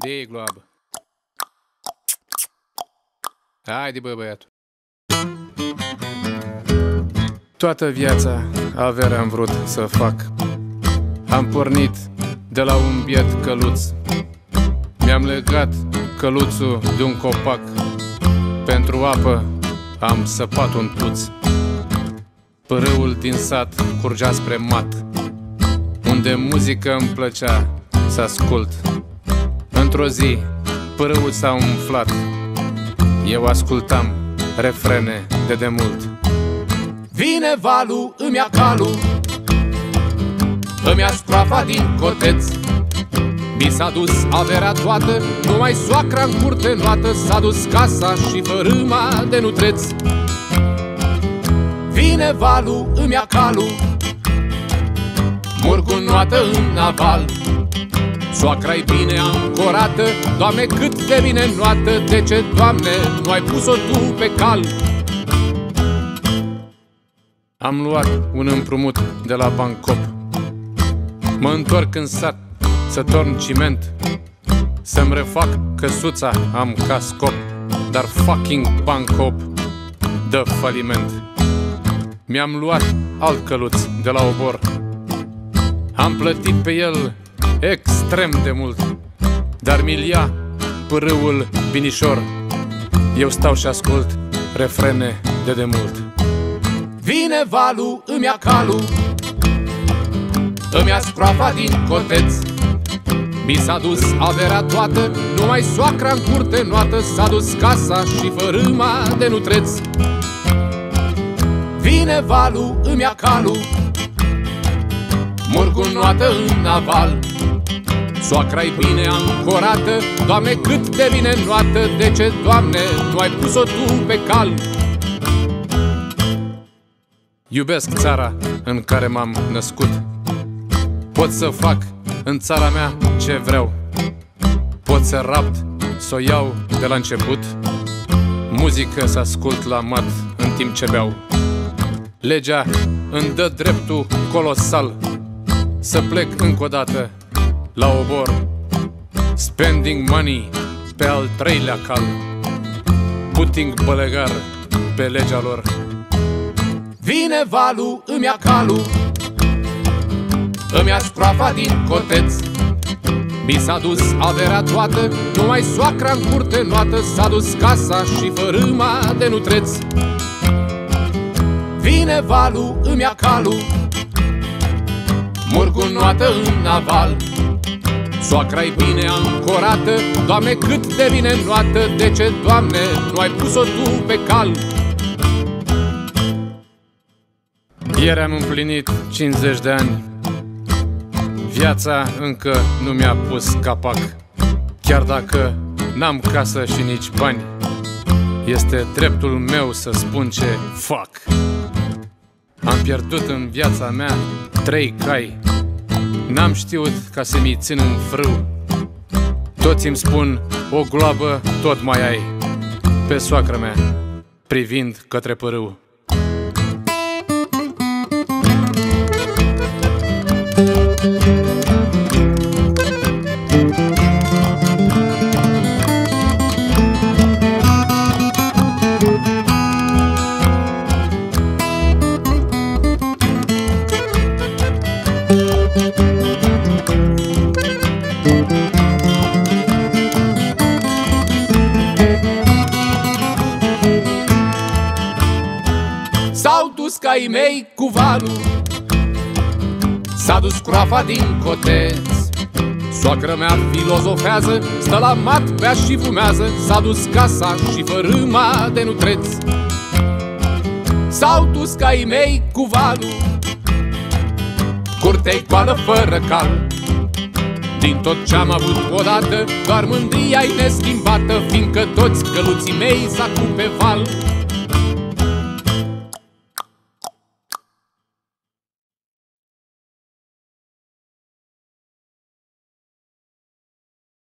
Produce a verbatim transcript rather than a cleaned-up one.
De gloabă. Haide, bă, băiatul. Toată viața avere am vrut să fac. Am pornit de la un biet căluț. Mi-am legat căluțul de un copac. Pentru apă am săpat un puț. Pârâul din sat curgea spre mat, unde muzică îmi plăcea să ascult. Într-o zi pârâul s-a umflat. Eu ascultam refrene de demult. Vine valul, îmi ia calul, îmi ia scroafa din coteț. Mi s-a dus averea toată, numai soacra în curte noată. S-a dus casa și fărâma de nutreț. Vine valul, îmi ia calul, mor cu noată în aval. Soacra-i bine ancorată, Doamne cât de bine noată. De ce, Doamne, nu ai pus-o Tu pe cal? Am luat un împrumut de la Bancop. Mă întorc în sat să torn ciment, să-mi refac căsuța am ca scop. Dar fucking Bancop dă faliment. Mi-am luat alt căluț de la obor. Am plătit pe el extrem de mult, dar mi-l ia pârâul binișor. Eu stau și ascult refrene de demult. Vine valul, îmi ia calul, îmi ia scroafa din coteț. Mi s-a dus averea toată, numai soacra în curte noată. S-a dus casa și fărâma de nutreț. Vine valul, îmi ia calul, mor cu noată în aval. Soacra-i bine ancorată, Doamne cât de bine noată. De ce, Doamne, nu ai pus-o Tu pe cal? Iubesc țara în care m-am născut. Pot să fac în țara mea ce vreau. Pot să rapt, să o iau de la început. Muzică să ascult la mat în timp ce beau. Legea îmi dă dreptul colosal să plec încă o dată la obor. Spending money pe al treilea cal, putting bălegar pe legea lor. Vine valul, îmi ia calul, îmi ia scroafa din coteț. Mi s-a dus averea toată, numai soacra în curte noată. S-a dus casa și fărâma de nutreț. Vine valul, îmi ia calul, mor cu noată în aval. Soacra-i bine ancorată, Doamne cât de bine noată. De ce, Doamne, nu ai pus-o Tu pe cal? Ieri am împlinit cincizeci de ani. Viața încă nu mi-a pus capac. Chiar dacă n-am casă și nici bani, este dreptul meu să spun ce fac. Am pierdut în viața mea trei cai. N-am știut ca să mi țin în frâu. Toți îmi spun, o gloabă tot mai ai. Pe soacră mea, privind către pârâu. S-au dus caii mei cu valul, s-a dus croafa din coteț. Soacră mea filozofează, stă la mat, bea și fumează. S-a dus casa și fărâma de nutreț. S-au dus caii mei cu valul, curte-i goală fără cal. Din tot ce-am avut odată, doar mândria-i neschimbată, fiindcă toți căluții mei s-acu pe val.